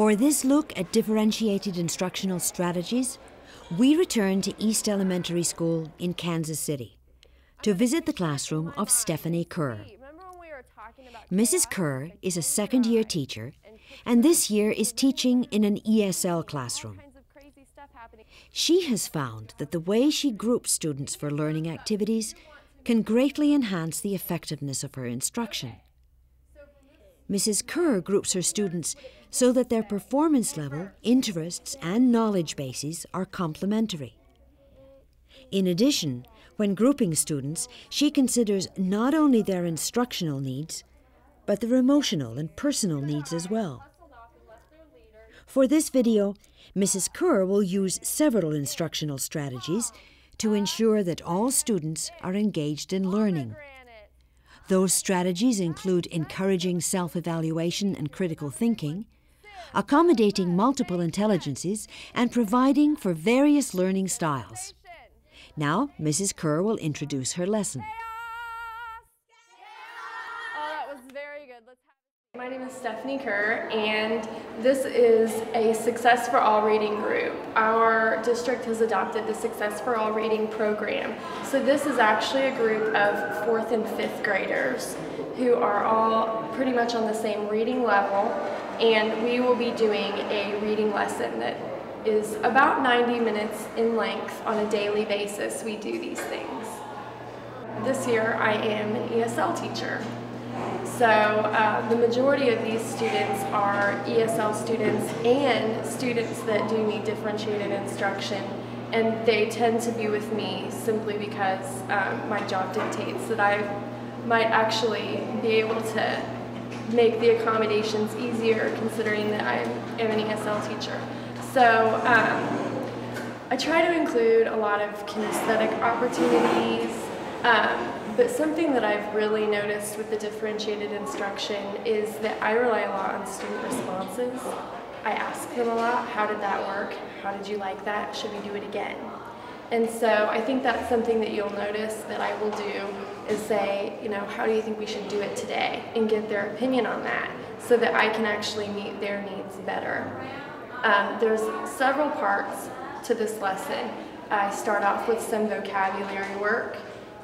For this look at differentiated instructional strategies, we return to East Elementary School in Kansas City to visit the classroom of Stephanie Kerr. Mrs. Kerr is a second-year teacher, and this year is teaching in an ESL classroom. She has found that the way she groups students for learning activities can greatly enhance the effectiveness of her instruction. Mrs. Kerr groups her students so that their performance level, interests, and knowledge bases are complementary. In addition, when grouping students, she considers not only their instructional needs, but their emotional and personal needs as well. For this video, Mrs. Kerr will use several instructional strategies to ensure that all students are engaged in learning. Those strategies include encouraging self-evaluation and critical thinking, accommodating multiple intelligences, and providing for various learning styles. Now, Mrs. Kerr will introduce her lesson. My name is Stephanie Kerr, and this is a Success for All reading group. Our district has adopted the Success for All reading program. So this is actually a group of 4th and 5th graders who are all pretty much on the same reading level, and we will be doing a reading lesson that is about 90 minutes in length on a daily basis. We do these things. This year I am an ESL teacher. So the majority of these students are ESL students and students that do need differentiated instruction, and they tend to be with me simply because my job dictates that I might actually be able to make the accommodations easier considering that I am an ESL teacher. So I try to include a lot of kinesthetic opportunities. But something that I've really noticed with the differentiated instruction is that I rely a lot on student responses. I ask them a lot, how did that work? How did you like that? Should we do it again? And so I think that's something that you'll notice that I will do is say, you know, how do you think we should do it today? And get their opinion on that so that I can actually meet their needs better. There's several parts to this lesson. I start off with some vocabulary work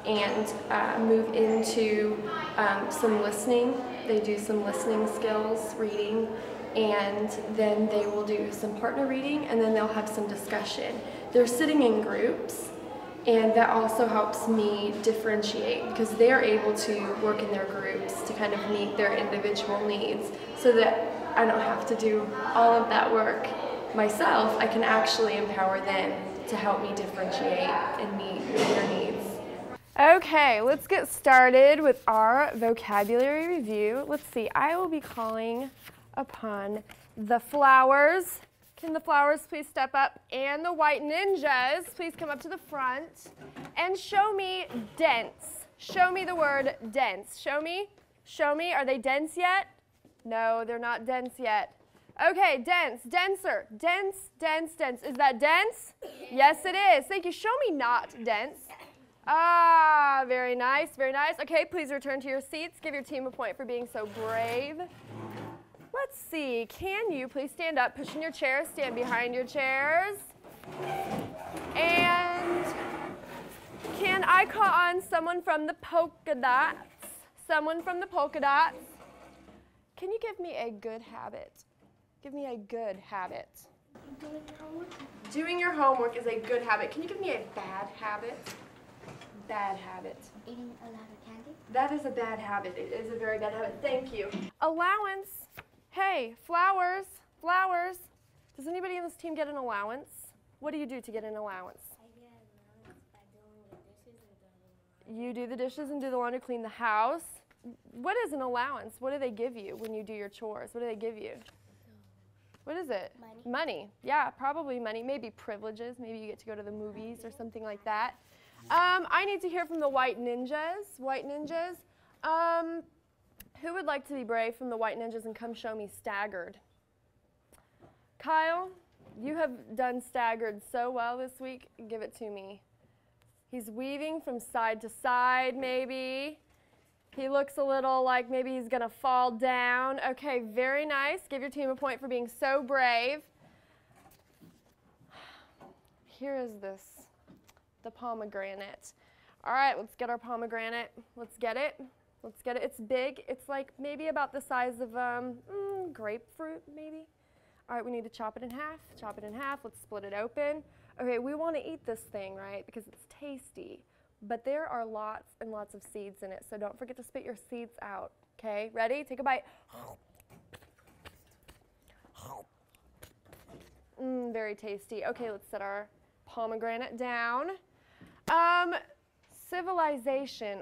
and move into some listening. They do some listening skills, reading, and then they will do some partner reading, and then they'll have some discussion. They're sitting in groups, and that also helps me differentiate because they're able to work in their groups to kind of meet their individual needs so that I don't have to do all of that work myself. I can actually empower them to help me differentiate and meet their needs. Okay, let's get started with our vocabulary review. Let's see, I will be calling upon the flowers. Can the flowers please step up? And the white ninjas, please come up to the front. And show me dense. Show me the word dense. Show me, show me. Are they dense yet? No, they're not dense yet. Okay, dense, denser, dense, dense, dense. Is that dense? Yes, it is. Thank you. Show me not dense. Ah, very nice, very nice. Okay, please return to your seats. Give your team a point for being so brave. Let's see, can you please stand up, push in your chairs, stand behind your chairs. And can I call on someone from the polka dots? Someone from the polka dots. Can you give me a good habit? Give me a good habit. Doing your homework? Doing your homework is a good habit. Can you give me a bad habit? Bad habit. Eating a lot of candy? That is a bad habit. It is a very bad habit. Thank you. Allowance. Hey, flowers, flowers. Does anybody on this team get an allowance? What do you do to get an allowance? I get an allowance by doing the dishes and doing the laundry. You do the dishes and do the laundry, clean the house. What is an allowance? What do they give you when you do your chores? What do they give you? What is it? Money. Money. Yeah, probably money. Maybe privileges. Maybe you get to go to the movies or something like that. I need to hear from the white ninjas. White ninjas. Who would like to be brave from the white ninjas and come show me staggered? Kyle, you have done staggered so well this week. Give it to me. He's weaving from side to side, maybe. He looks a little like maybe he's going to fall down. Okay, very nice. Give your team a point for being so brave. Here is this, the pomegranate. All right, let's get our pomegranate. Let's get it. Let's get it. It's big. It's like maybe about the size of grapefruit, maybe. All right, we need to chop it in half. Chop it in half. Let's split it open. Okay, we want to eat this thing, right, because it's tasty. But there are lots and lots of seeds in it, so don't forget to spit your seeds out. Okay, ready? Take a bite. Very tasty. Okay, let's set our pomegranate down. Civilization.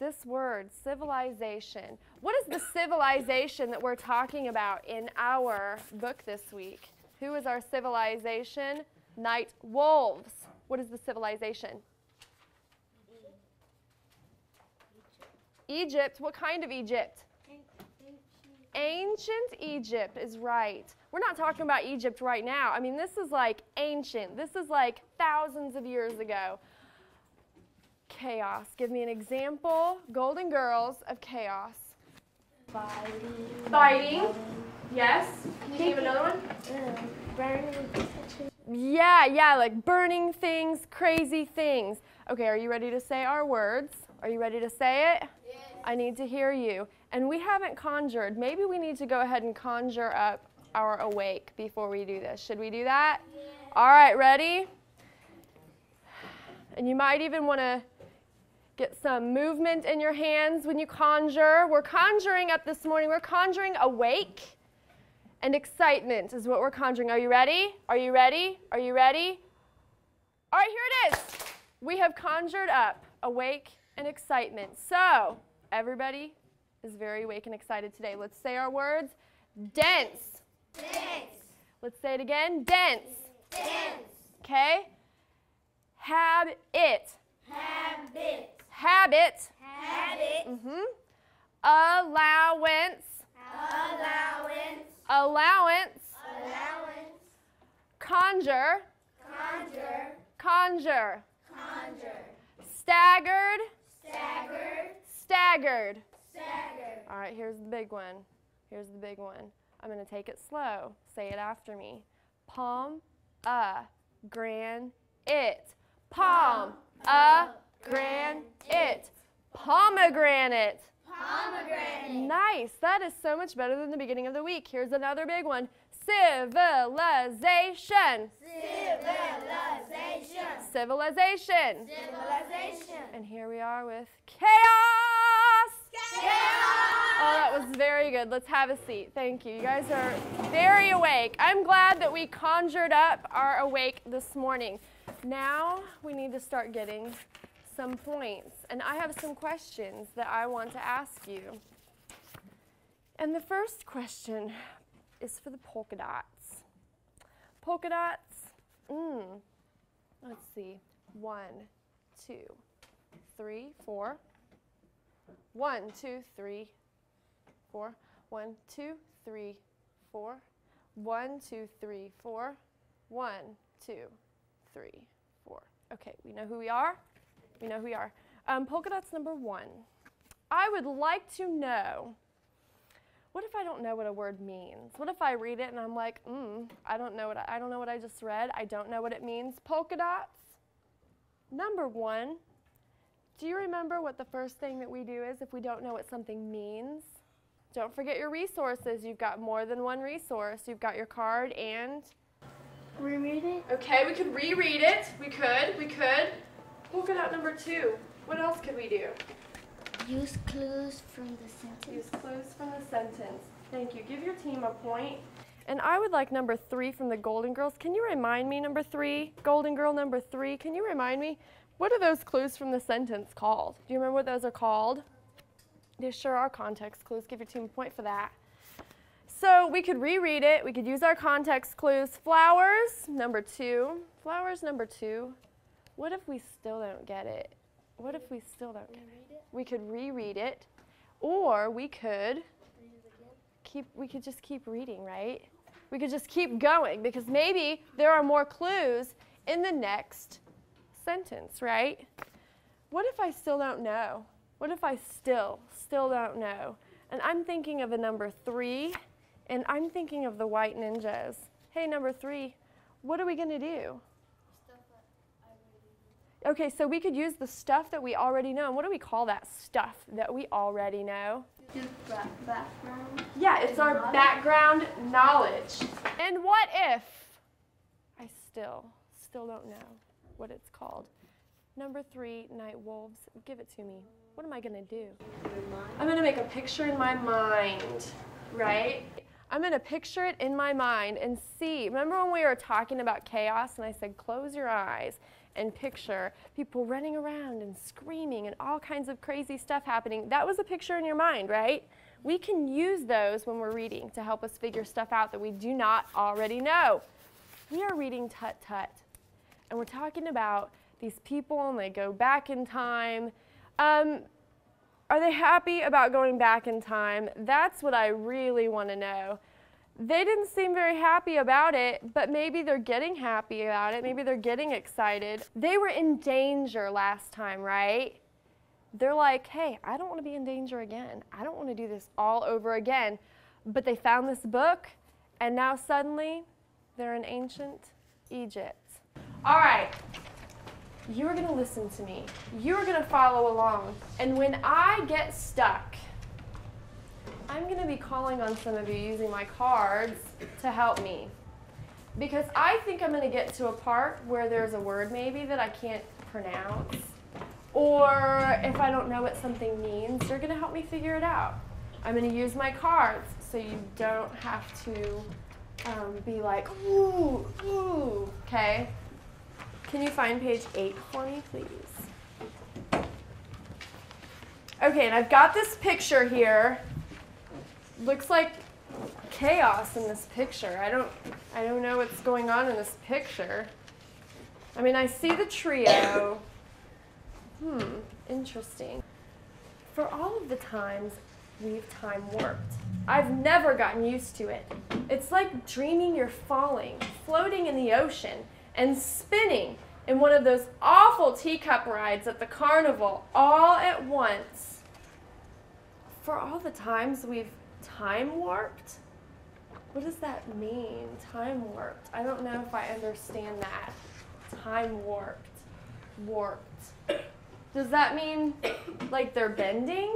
This word, civilization. What is the civilization that we're talking about in our book this week? Who is our civilization? Night wolves. What is the civilization? Egypt. What kind of Egypt? Ancient Egypt is right. We're not talking about Egypt right now. I mean, this is like ancient. This is like thousands of years ago. Chaos. Give me an example. Golden Girls of chaos. Fighting. Yes. Can you give another one? Burning. Yeah, like burning things, crazy things. Okay, are you ready to say our words? Are you ready to say it? Yes. I need to hear you. And we haven't conjured. Maybe we need to go ahead and conjure up our awake before we do this. Should we do that? Yes. All right, ready? And you might even want to get some movement in your hands when you conjure. We're conjuring up this morning. We're conjuring awake and excitement is what we're conjuring. Are you ready? Are you ready? Are you ready? All right, here it is. We have conjured up awake and excitement. So everybody is very awake and excited today. Let's say our words. Dense. Dense. Let's say it again. Dense. Dense. Okay. Habit. Habit. Habit. Habit. Mm-hmm. Allowance. Allowance. Allowance. Allowance. Conjure. Conjure. Conjure. Conjure. Staggered. Staggered. Staggered. Staggered. All right, here's the big one. Here's the big one. I'm going to take it slow. Say it after me. Pomegranate. Pomegranate. Pomegranate. Pomegranate. Nice. That is so much better than the beginning of the week. Here's another big one. Civilization. Civilization. Civilization. Civilization. And here we are with chaos. Chaos. Oh, that was very good. Let's have a seat. Thank you. You guys are very awake. I'm glad that we conjured up our awake this morning. Now we need to start getting some points. And I have some questions that I want to ask you. And the first question is for the polka dots. Polka dots. Let's see. 1, 2, 3, 4. 1, 2, 3, 4. 1, 2, 3, 4. 1, 2, 3, 4. 1, 2, 3, 4. Okay, we know who we are. We know who we are. Polka dots number 1. I would like to know. What if I don't know what a word means? What if I read it and I'm like, I don't know what I just read. I don't know what it means. Polka dots. Number 1. Do you remember what the first thing that we do is if we don't know what something means? Don't forget your resources. You've got more than one resource. You've got your card and reread it. Okay, we could reread it. We could. Polka dot number 2. What else could we do? Use clues from the sentence. Use clues from the sentence. Thank you. Give your team a point. And I would like number 3 from the Golden Girls. Can you remind me, number 3? Golden Girl number 3, can you remind me? What are those clues from the sentence called? Do you remember what those are called? They sure are context clues. Give your team a point for that. So we could reread it. We could use our context clues. Flowers, number 2. Flowers, number 2. What if we still don't get it? What if we still don't get it? We could reread it, or we could keep. We could just keep reading, right? We could just keep going because maybe there are more clues in the next sentence, right? What if I still don't know? What if I still don't know? And I'm thinking of a number 3, and I'm thinking of the white ninjas. Hey, number 3, what are we going to do? Stuff that I already know. Okay, so we could use the stuff that we already know. And what do we call that stuff that we already know? Background. Yeah, it's our knowledge. Background knowledge. And what if I still don't know what it's called? Number 3, night wolves, give it to me. What am I going to do? I'm going to make a picture in my mind, right? I'm going to picture it in my mind and see. Remember when we were talking about chaos and I said, close your eyes and picture people running around and screaming and all kinds of crazy stuff happening. That was a picture in your mind, right? We can use those when we're reading to help us figure stuff out that we do not already know. We are reading Tut Tut, and we're talking about these people and they go back in time. Are they happy about going back in time? That's what I really want to know. They didn't seem very happy about it, but maybe they're getting happy about it. Maybe they're getting excited. They were in danger last time, right? They're like, hey, I don't want to be in danger again. I don't want to do this all over again. But they found this book, and now suddenly they're in ancient Egypt. All right. You're going to listen to me. You're going to follow along. And when I get stuck, I'm going to be calling on some of you using my cards to help me. Because I think I'm going to get to a part where there's a word maybe that I can't pronounce. Or if I don't know what something means, you're going to help me figure it out. I'm going to use my cards so you don't have to be like, ooh, ooh, okay? Can you find page 8 for me, please? Okay, and I've got this picture here. Looks like chaos in this picture. I don't know what's going on in this picture. I mean, I see the trio. Interesting. For all of the times we've time warped, I've never gotten used to it. It's like dreaming you're falling, floating in the ocean, and spinning in one of those awful teacup rides at the carnival all at once. For all the times we've time warped? What does that mean, time warped? I don't know if I understand that. Time warped. Warped. Does that mean like they're bending?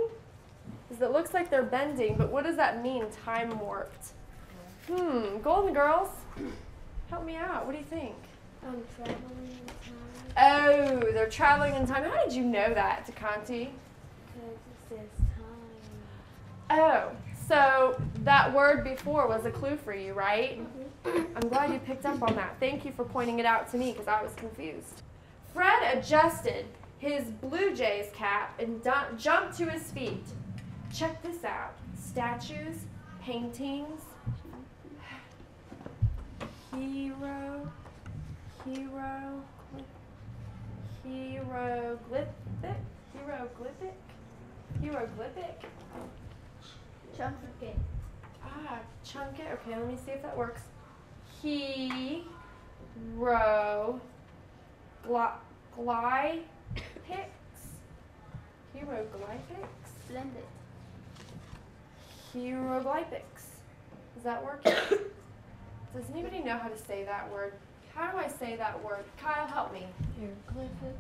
Because it looks like they're bending, but what does that mean, time warped? Golden Girls, help me out. What do you think? Traveling in time. Oh, they're traveling in time. How did you know that, Dekanti? Because it says time. Oh, so that word before was a clue for you, right? Mm-hmm. I'm glad you picked up on that. Thank you for pointing it out to me because I was confused. Fred adjusted his Blue Jays cap and jumped to his feet. Check this out. Statues, paintings, hieroglyphic. Chunk it. Ah, chunk it. Okay, let me see if that works. Hieroglyphics. Blend it. Hieroglyphics. Is that working? Does anybody know how to say that word? How do I say that word? Kyle, help me. Hieroglyphics.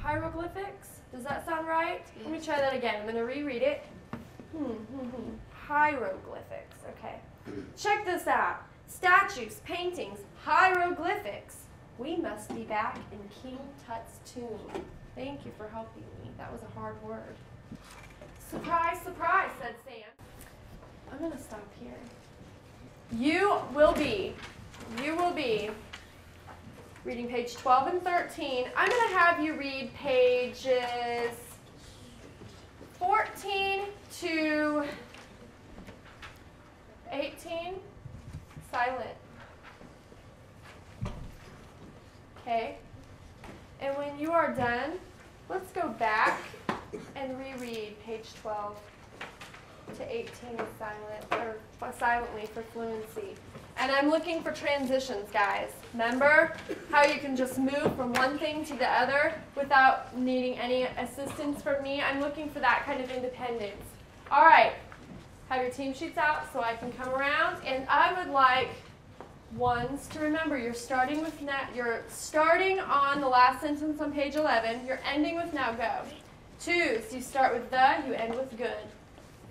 Hieroglyphics? Does that sound right? Yes. Let me try that again. I'm going to reread it. Hieroglyphics. Okay. Check this out. Statues, paintings, hieroglyphics. We must be back in King Tut's tomb. Thank you for helping me. That was a hard word. Surprise, surprise, said Sam. I'm going to stop here. You will be reading page 12 and 13. I'm going to have you read pages 14 to 18, silent. Okay? And when you are done, let's go back and reread page 12 to 18 silently for fluency. And I'm looking for transitions, guys. Remember how you can just move from one thing to the other without needing any assistance from me? I'm looking for that kind of independence. All right, have your team sheets out so I can come around. And I would like ones to remember, you're starting with now, you're starting on the last sentence on page 11. You're ending with now go. Twos, you start with the, you end with good.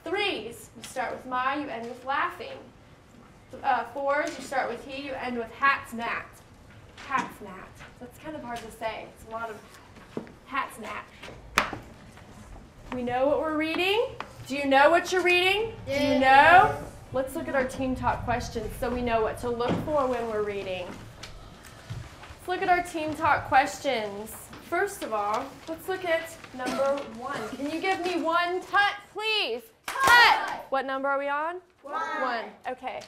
Threes, you start with my, you end with laughing. Fours, you start with he, you end with Hasnat. Hasnat. That's kind of hard to say. It's a lot of Hasnat. We know what we're reading. Do you know what you're reading? Yeah. Do you know? Let's look at our team talk questions so we know what to look for when we're reading. Let's look at our team talk questions. First of all, let's look at number 1. Can you give me one Tut, please? Tut! What number are we on? 1. Okay.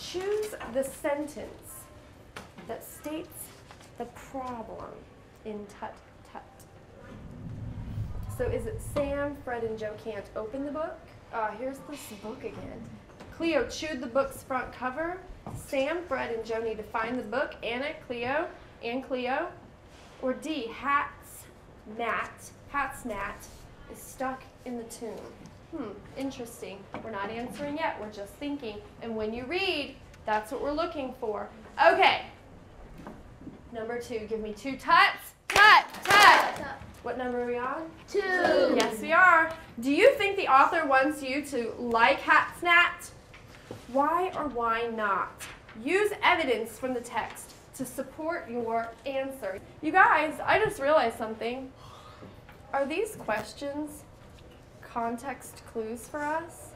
Choose the sentence that states the problem in Tut, Tut. So is it Sam, Fred, and Joe can't open the book? Here's this book again. Cleo chewed the book's front cover. Sam, Fred, and Joe need to find the book. Anna, Cleo, and Cleo. Or D, Hasnat. Hasnat is stuck in the tomb. Interesting. We're not answering yet. We're just thinking. And when you read, that's what we're looking for. Okay. Number 2. Give me 2 Tuts. Tut, tut. What number are we on? 2. Yes, we are. Do you think the author wants you to like Hasnat? Why or why not? Use evidence from the text to support your answer. You guys, I just realized something. Are these questions context clues for us?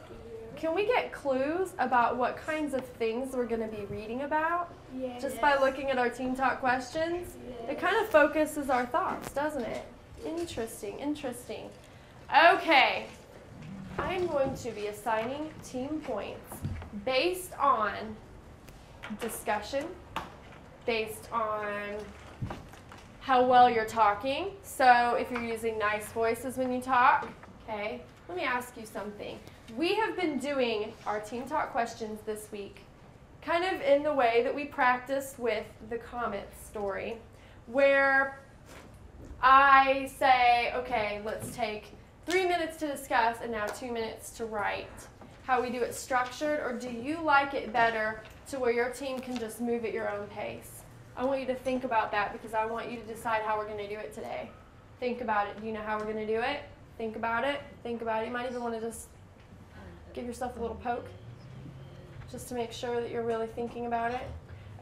Can we get clues about what kinds of things we're going to be reading about? Yes. Just by looking at our team talk questions? Yes. It kind of focuses our thoughts, doesn't it? Interesting, interesting. Okay, I'm going to be assigning team points based on discussion, based on how well you're talking. So if you're using nice voices when you talk, okay, let me ask you something. We have been doing our team talk questions this week kind of in the way that we practiced with the comet story, where I say, okay, let's take 3 minutes to discuss and now 2 minutes to write. How we do it structured, or do you like it better to where your team can just move at your own pace? I want you to think about that because I want you to decide how we're going to do it today. Think about it. Do you know how we're going to do it? Think about it. Think about it. You might even want to just give yourself a little poke just to make sure that you're really thinking about it.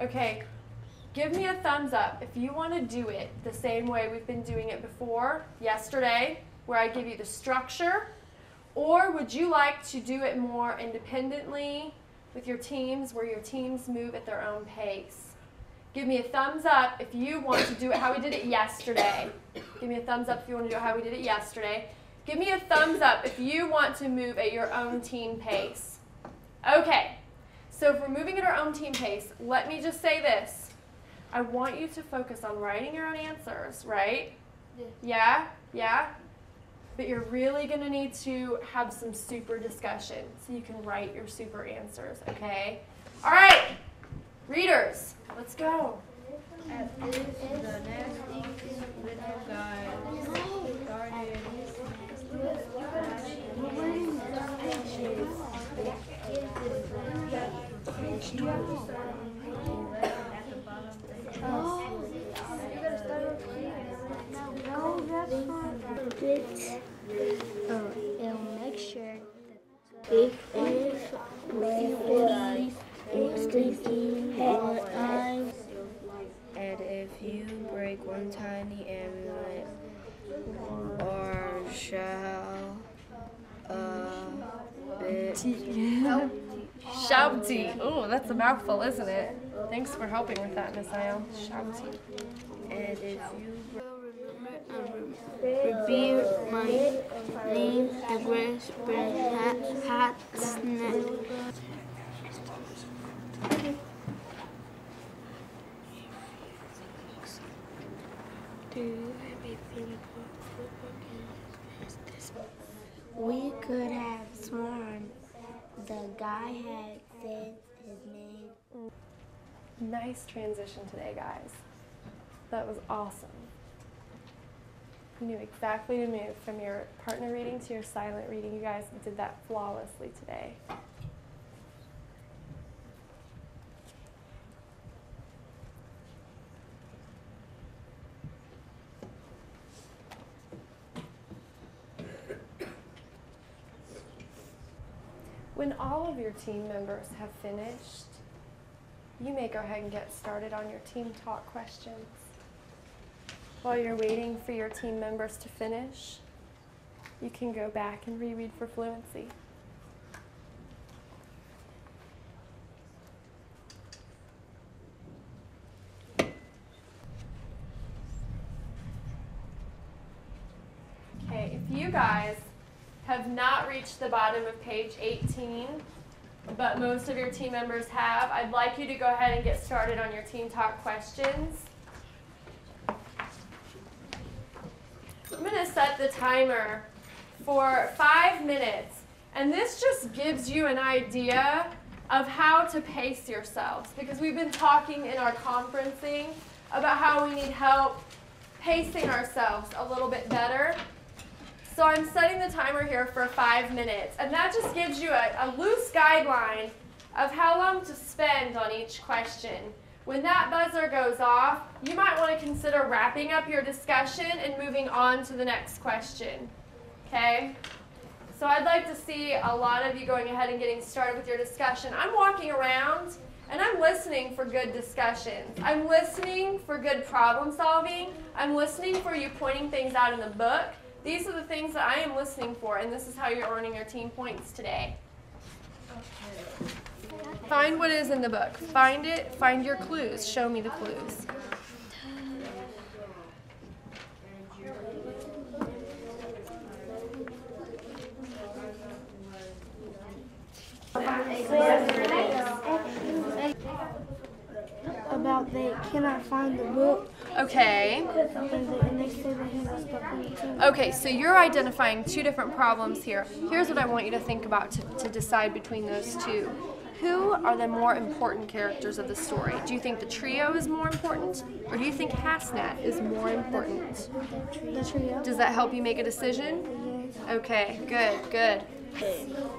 Okay, give me a thumbs up if you want to do it the same way we've been doing it before yesterday, where I give you the structure, or would you like to do it more independently with your teams, where your teams move at their own pace? Give me a thumbs up if you want to do it how we did it yesterday. Give me a thumbs up if you want to do it how we did it yesterday. Give me a thumbs up if you want to move at your own team pace. Okay, so if we're moving at our own team pace, let me just say this. I want you to focus on writing your own answers, right? Yeah? Yeah? But you're really going to need to have some super discussion so you can write your super answers, okay? All right, readers, let's go. At this, the next English little guy started and if you break one tiny amulet or shell a bit. Shabti. Oh, that's a mouthful, isn't it? Thanks for helping with that, Miss Ayel. Shabti. And if you reveal my name, the grass bird Hasnat. We could have sworn the guy had said is made. Nice transition today, guys. That was awesome. You knew exactly to move from your partner reading to your silent reading. You guys did that flawlessly today. When all of your team members have finished, you may go ahead and get started on your team talk questions. While you're waiting for your team members to finish, you can go back and reread for fluency. Okay, if you guys have not reached the bottom of page 18, but most of your team members have, I'd like you to go ahead and get started on your team talk questions. I'm going to set the timer for 5 minutes, and this just gives you an idea of how to pace yourselves, because we've been talking in our conferencing about how we need help pacing ourselves a little bit better. So I'm setting the timer here for 5 minutes, and that just gives you a loose guideline of how long to spend on each question. When that buzzer goes off, you might want to consider wrapping up your discussion and moving on to the next question, okay? So I'd like to see a lot of you going ahead and getting started with your discussion. I'm walking around and I'm listening for good discussions. I'm listening for good problem solving. I'm listening for you pointing things out in the book. These are the things that I am listening for, and this is how you're earning your team points today. Okay. Find what is in the book. Find it. Find your clues. Show me the clues. About they cannot find the book. Okay. Okay, so you're identifying two different problems here. Here's what I want you to think about to decide between those two. Who are the more important characters of the story? Do you think the trio is more important, or do you think Hasnat is more important? The trio. Does that help you make a decision? Okay, good, good.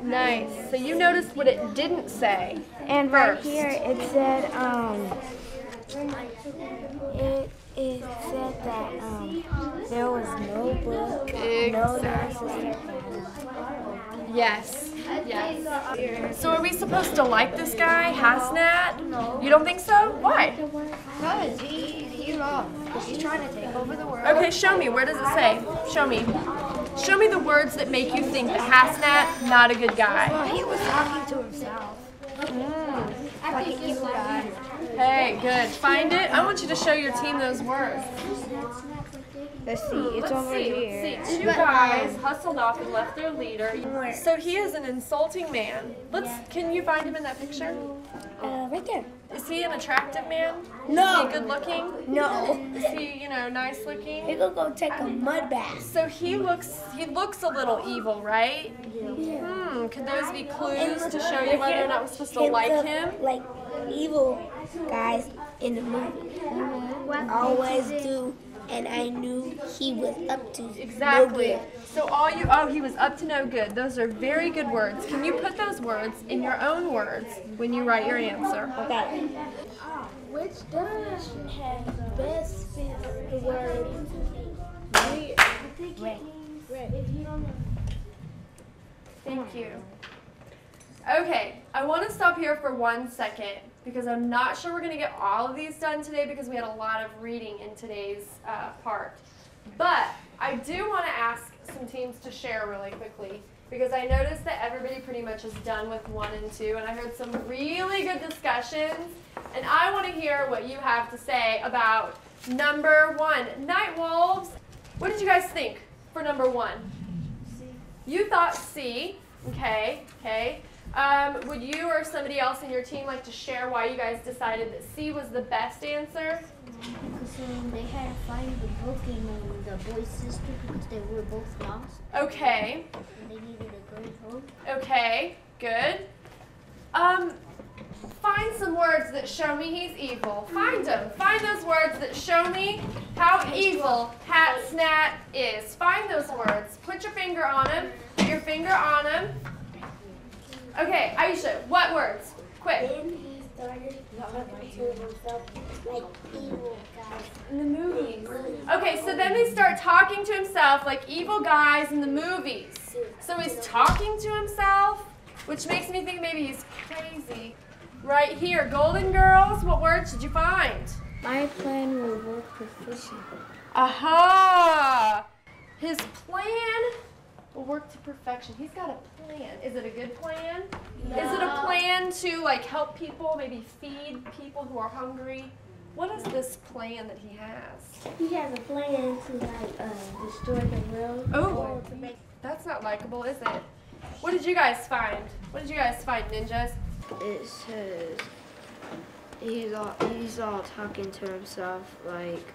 Nice. So you noticed what it didn't say. And first. Right here it said, it said that there was no book, exactly. Yes. Yes. So are we supposed to like this guy, Hasnat? No. You don't think so? Why? Because he's wrong. He's trying to take over the world. Okay, show me. Where does it say? Show me. Show me the words that make you think that Hasnat, not a good guy. Well, he was talking to himself. I think he's bad. Hey, good. Find it. I want you to show your team those words. Let's see. It's over here. Let's see. Two guys hustled off and left their leader. So he is an insulting man. Can you find him in that picture? Right there. Is he an attractive man? No. Is he good looking? No. Is he, nice looking? He could go take a mud bath. So he looks a little evil, right? Yeah. Could those be clues to show you whether or not we're supposed to like him? Like evil guys in the movie always do. And I knew he was up to exactly. No good. So he was up to no good. Those are very good words. Can you put those words in your own words when you write your answer? Okay. Which definition has best fits the word red? Thank you. Okay, I want to stop here for 1 second, because I'm not sure we're going to get all of these done today because we had a lot of reading in today's part. But I do want to ask some teams to share really quickly, because I noticed that everybody pretty much is done with 1 and 2, and I heard some really good discussions, and I want to hear what you have to say about number 1, Night Wolves. What did you guys think for number 1? C. You thought C. Okay, okay. Would you or somebody else in your team like to share why you guys decided that C was the best answer? Because they had to find the book and the boy's sister, because they were both lost. Okay. And they needed a great hope. Okay, good. find some words that show me he's evil. Find them. Find those words that show me how evil Hasnat is. Find those words. Put your finger on them. Put your finger on them. Okay, Aisha, what words? Quick. Then he started to himself like evil guys in the movies. Okay, so then they start talking to himself like evil guys in the movies. So he's talking to himself, which makes me think maybe he's crazy. Right here, Golden Girls, what words did you find? My plan will work proficiently. Aha! His plan will work to perfection. He's got a plan. Is it a good plan? No. Is it a plan to like help people, maybe feed people who are hungry? What is this plan that he has? He has a plan to like destroy the world. Oh, that's not likable, is it? What did you guys find? What did you guys find, ninjas? It says he's all talking to himself like,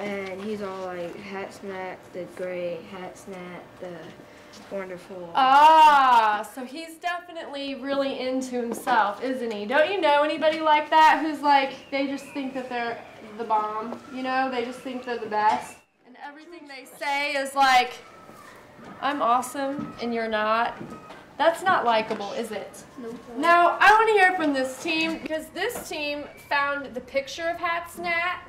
and he's all like Hasnat the great, Hasnat the wonderful. Ah, so he's definitely really into himself, isn't he? Don't you know anybody like that who's like they just think that they're the bomb? You know, they just think they're the best, and everything they say is like, I'm awesome and you're not. That's not likable, is it? No. Now, I want to hear from this team, because this team found the picture of Hasnat.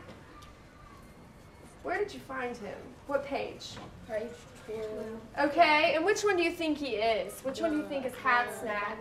Where did you find him? What page? Page 2. Okay, and which one do you think he is? Which one do you think is Hasnat?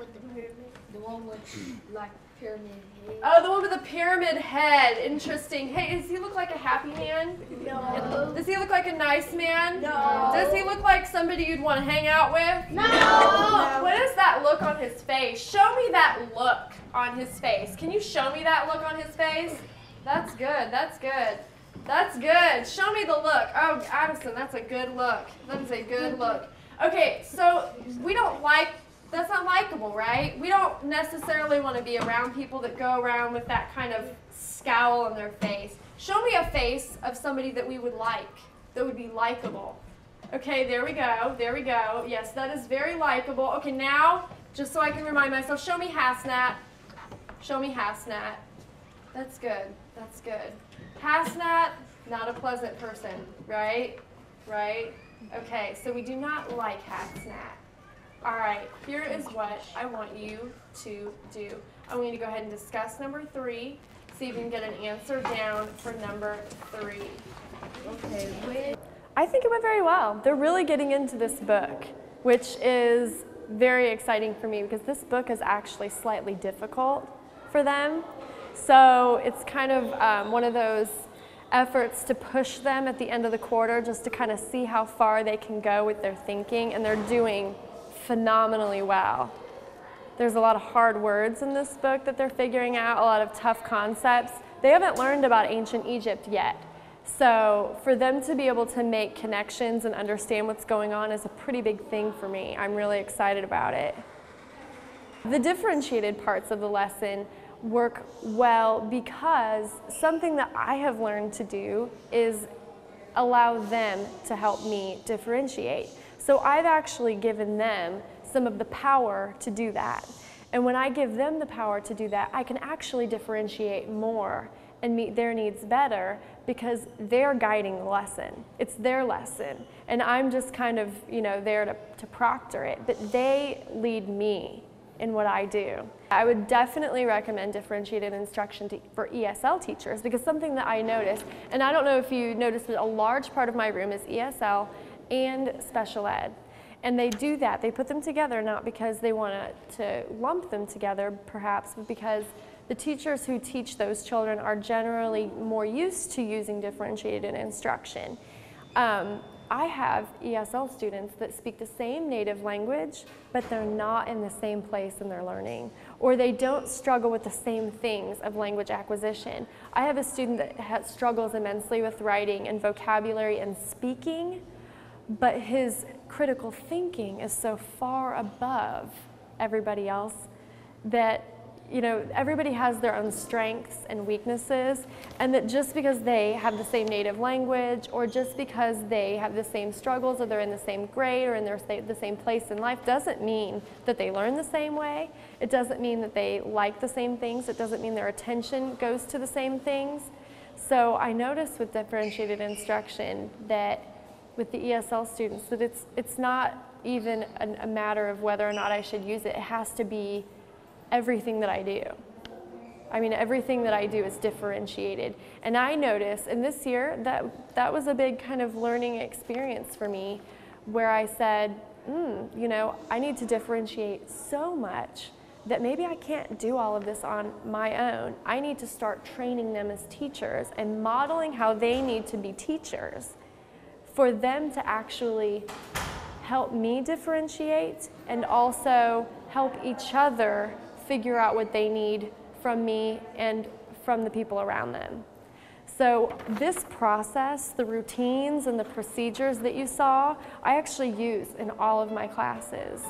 The one with, like, pyramid head. Oh, the one with the pyramid head. Interesting. Hey, does he look like a happy man? No. Does he look like a nice man? No. Does he look like somebody you'd want to hang out with? No. No. What is that look on his face? Show me that look on his face. Can you show me that look on his face? That's good. That's good. That's good. Show me the look. Oh, Addison, that's a good look. That is a good look. Okay, so we don't like... That's not likable, right? We don't necessarily want to be around people that go around with that kind of scowl on their face. Show me a face of somebody that we would like, that would be likable. Okay, there we go, there we go. Yes, that is very likable. Okay, now, just so I can remind myself, show me Hasnat. Show me Hasnat. That's good, that's good. Hasnat, not a pleasant person, right? Right? Okay, so we do not like Hasnat. All right, here is what I want you to do. I want you to go ahead and discuss number 3, see if you can get an answer down for number 3. Okay. I think it went very well. They're really getting into this book, which is very exciting for me because this book is actually slightly difficult for them. So it's kind of one of those efforts to push them at the end of the quarter just to kind of see how far they can go with their thinking, and they're doing phenomenally well. There's a lot of hard words in this book that they're figuring out, a lot of tough concepts. They haven't learned about ancient Egypt yet, so for them to be able to make connections and understand what's going on is a pretty big thing for me. I'm really excited about it. The differentiated parts of the lesson work well because something that I have learned to do is allow them to help me differentiate. So I've actually given them some of the power to do that. And when I give them the power to do that, I can actually differentiate more and meet their needs better because they're guiding the lesson. It's their lesson. And I'm just kind of, you know, there to proctor it. But they lead me in what I do. I would definitely recommend differentiated instruction for ESL teachers because something that I noticed, and I don't know if you noticed, but a large part of my room is ESL and special ed. And they do that. They put them together not because they want to lump them together perhaps, but because the teachers who teach those children are generally more used to using differentiated instruction. I have ESL students that speak the same native language, but they're not in the same place in their learning, or they don't struggle with the same things of language acquisition. I have a student that struggles immensely with writing and vocabulary and speaking, but his critical thinking is so far above everybody else that you know, everybody has their own strengths and weaknesses, and that just because they have the same native language, or just because they have the same struggles, or they're in the same grade, or in the same place in life, doesn't mean that they learn the same way. It doesn't mean that they like the same things. It doesn't mean their attention goes to the same things. So I noticed with differentiated instruction that with the ESL students, that it's not even a matter of whether or not I should use it. It has to be everything that I do. I mean, everything that I do is differentiated. And I noticed, and this year, that was a big kind of learning experience for me, where I said, you know, I need to differentiate so much that maybe I can't do all of this on my own. I need to start training them as teachers and modeling how they need to be teachers for them to actually help me differentiate and also help each other figure out what they need from me and from the people around them. So this process, the routines and the procedures that you saw, I actually use in all of my classes.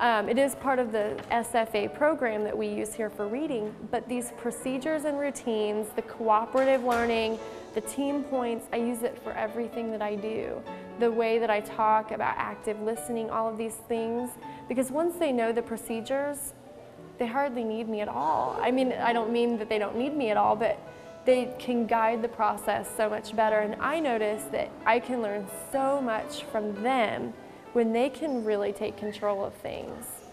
It is part of the SFA program that we use here for reading, but these procedures and routines, the cooperative learning, the team points, I use it for everything that I do. The way that I talk about active listening, all of these things, because once they know the procedures, they hardly need me at all. I mean, I don't mean that they don't need me at all, but they can guide the process so much better. And I notice that I can learn so much from them when they can really take control of things.